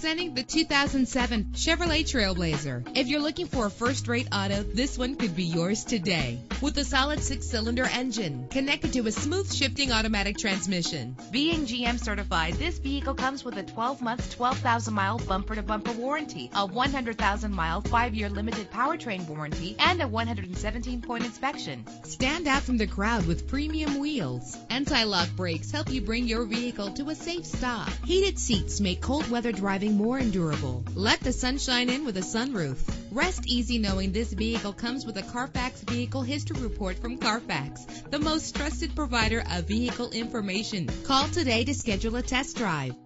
Presenting the 2007 Chevrolet Trailblazer. If you're looking for a first-rate auto, this one could be yours today. With a solid 6-cylinder engine connected to a smooth shifting automatic transmission. Being GM certified, this vehicle comes with a 12-month, 12,000-mile bumper-to-bumper warranty, a 100,000-mile 5-year limited powertrain warranty, and a 117-point inspection. Stand out from the crowd with premium wheels. Anti-lock brakes help you bring your vehicle to a safe stop. Heated seats make cold weather driving more endurable. Let the sunshine in with a sunroof. Rest easy knowing this vehicle comes with a Carfax Vehicle History Report from Carfax, the most trusted provider of vehicle information. Call today to schedule a test drive.